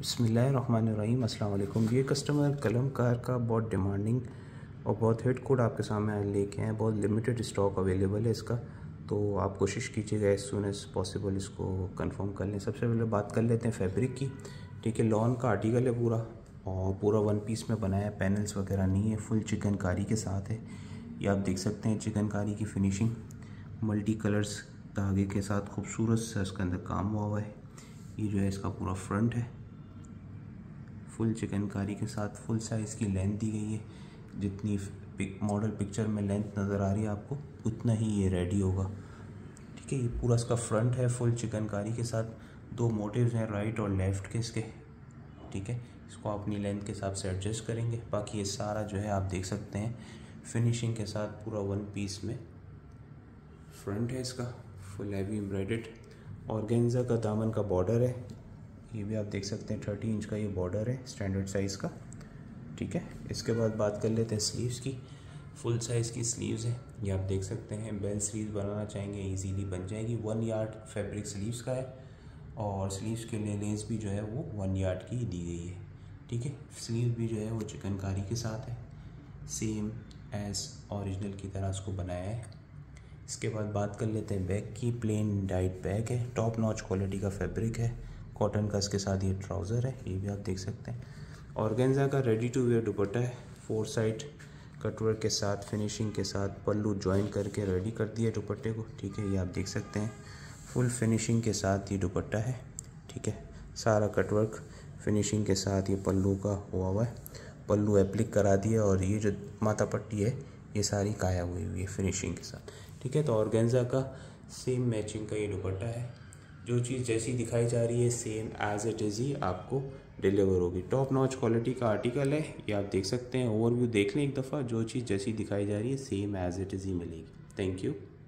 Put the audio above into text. बिस्मिल्लाहिर्रहमानिर्रहीम अस्सलाम वालेकुम। ये कस्टमर कलमकार का बहुत डिमांडिंग और बहुत हिट कोड आपके सामने लेके हैं। बहुत लिमिटेड स्टॉक अवेलेबल है इसका, तो आप कोशिश कीजिएगा एज सून एज पॉसिबल इसको कंफर्म कर लें। सबसे पहले बात कर लेते हैं फैब्रिक की। ठीक है, लॉन का आर्टिकल है पूरा और पूरा वन पीस में बनाया है, पैनल्स वगैरह नहीं है, फुल चिकनकारी के साथ है। ये आप देख सकते हैं चिकनकारी की फिनिशिंग, मल्टी कलर्स धागे के साथ खूबसूरत सा इसके अंदर काम हुआ है। ये जो है इसका पूरा फ्रंट है, फुल चिकनकारी के साथ। फुल साइज़ की लेंथ दी गई है, जितनी मॉडल पिक्चर में लेंथ नज़र आ रही है आपको उतना ही ये रेडी होगा। ठीक है, ये पूरा इसका फ्रंट है फुल चिकनकारी के साथ। दो मोटिव्स हैं राइट और लेफ़्ट के इसके। ठीक है, इसको अपनी लेंथ के हिसाब से एडजस्ट करेंगे। बाकी ये सारा जो है आप देख सकते हैं फिनिशिंग के साथ पूरा वन पीस में फ्रंट है इसका, फुल हैवी एम्ब्रॉयडर्ड। ऑर्गेन्जा का दामन का बॉर्डर है, ये भी आप देख सकते हैं 30 इंच का ये बॉर्डर है स्टैंडर्ड साइज़ का। ठीक है, इसके बाद बात कर लेते हैं स्लीव्स की। फुल साइज़ की स्लीव्स है, ये आप देख सकते हैं। बेल स्लीव्स बनाना चाहेंगे इजीली बन जाएगी। 1 यार्ड फैब्रिक स्लीव्स का है और स्लीव्स के लिए लेस भी जो है वो 1 यार्ड की दी गई है। ठीक है, स्लीव भी जो है वो चिकनकारी के साथ है, सेम एज़ ओरिजिनल की तरह उसको बनाया है। इसके बाद बात कर लेते हैं बैग की। प्लेन डाइट बैग है, टॉप नॉच क्वालिटी का फैब्रिक है, कॉटन का इसके साथ ये ट्राउज़र है, ये भी आप देख सकते हैं। ऑर्गेन्जा का रेडी टू वेयर दुपट्टा है, 4 साइड कटवर के साथ फिनिशिंग के साथ पल्लू ज्वाइन करके रेडी कर दिया दुपट्टे को। ठीक है, ये आप देख सकते हैं फुल फिनिशिंग के साथ ये दुपट्टा है। ठीक है, सारा कटवर्क फिनिशिंग के साथ ये पल्लू का हुआ है, पल्लू एप्लिक करा दिया और ये जो माथा पट्टी है ये सारी काया हुई है फिनिशिंग के साथ। ठीक है, तो ऑर्गेन्जा का सेम मैचिंग का ये दुपट्टा है। जो चीज़ जैसी दिखाई जा रही है सेम एज इट इज़ ही आपको डिलीवर होगी। टॉप नॉच क्वालिटी का आर्टिकल है, ये आप देख सकते हैं। ओवरव्यू देख लें एक दफ़ा, जो चीज़ जैसी दिखाई जा रही है सेम एज इट इज़ ही मिलेगी। Thank you.